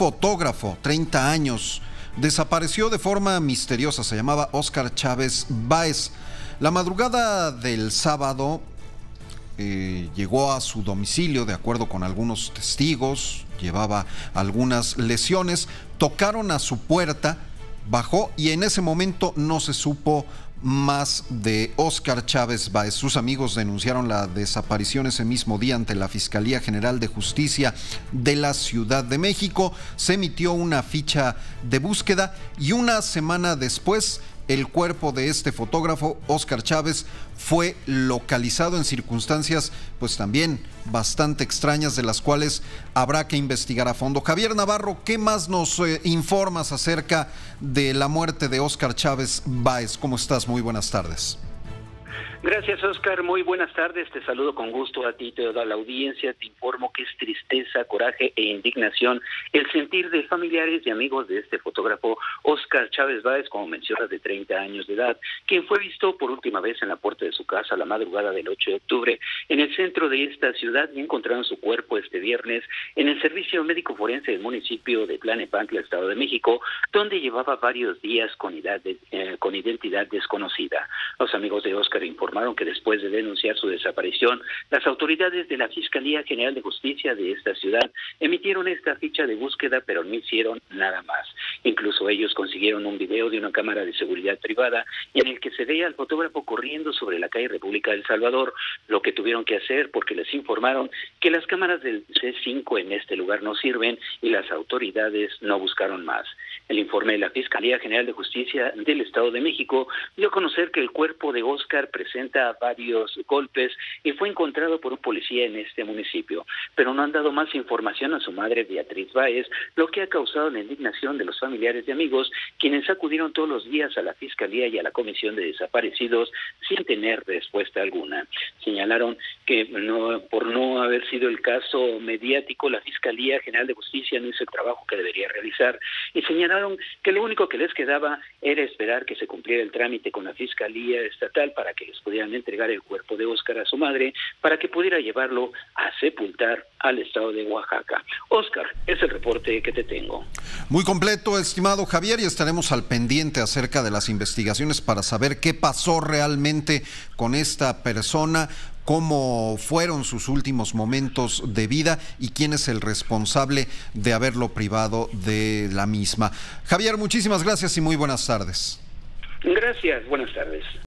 fotógrafo, 30 años, desapareció de forma misteriosa. Se llamaba Óscar Chávez Báez. La madrugada del sábado llegó a su domicilio, de acuerdo con algunos testigos, llevaba algunas lesiones, tocaron a su puerta, bajó y en ese momento no se supo más de Óscar Chávez Báez. Sus amigos denunciaron la desaparición ese mismo día ante la Fiscalía General de Justicia de la Ciudad de México. Se emitió una ficha de búsqueda y una semana después el cuerpo de este fotógrafo, Óscar Chávez, fue localizado en circunstancias pues también bastante extrañas, de las cuales habrá que investigar a fondo. Javier Navarro, ¿qué más nos informas acerca de la muerte de Óscar Chávez Báez? ¿Cómo estás? Muy buenas tardes. Gracias, Óscar. Muy buenas tardes. Te saludo con gusto a ti y a toda la audiencia. Te informo que es tristeza, coraje e indignación el sentir de familiares y amigos de este fotógrafo Óscar Chávez Báez, como mencionas, de 30 años de edad, quien fue visto por última vez en la puerta de su casa la madrugada del 8 de octubre en el centro de esta ciudad, y encontraron su cuerpo este viernes en el servicio médico forense del municipio de Tlalnepantla, Estado de México, donde llevaba varios días con identidad desconocida. Los amigos de Óscar informaron que después de denunciar su desaparición, las autoridades de la Fiscalía General de Justicia de esta ciudad emitieron esta ficha de búsqueda, pero no hicieron nada más. Incluso ellos consiguieron un video de una cámara de seguridad privada en el que se veía al fotógrafo corriendo sobre la calle República del Salvador, lo que tuvieron que hacer porque les informaron que las cámaras del C5 en este lugar no sirven y las autoridades no buscaron más. El informe de la Fiscalía General de Justicia del Estado de México dio a conocer que el cuerpo de Óscar presenta varios golpes y fue encontrado por un policía en este municipio, pero no han dado más información a su madre Beatriz Báez, lo que ha causado la indignación de los familiares y amigos, quienes acudieron todos los días a la Fiscalía y a la Comisión de Desaparecidos sin tener respuesta alguna. Señalaron que por no haber sido el caso mediático, la Fiscalía General de Justicia no hizo el trabajo que debería realizar, y señalaron que lo único que les quedaba era esperar que se cumpliera el trámite con la Fiscalía Estatal para que pudieran entregar el cuerpo de Óscar a su madre para que pudiera llevarlo a sepultar al estado de Oaxaca. Óscar, es el reporte que te tengo. Muy completo, estimado Javier, y estaremos al pendiente acerca de las investigaciones para saber qué pasó realmente con esta persona, cómo fueron sus últimos momentos de vida y quién es el responsable de haberlo privado de la misma. Javier, muchísimas gracias y muy buenas tardes. Gracias, buenas tardes.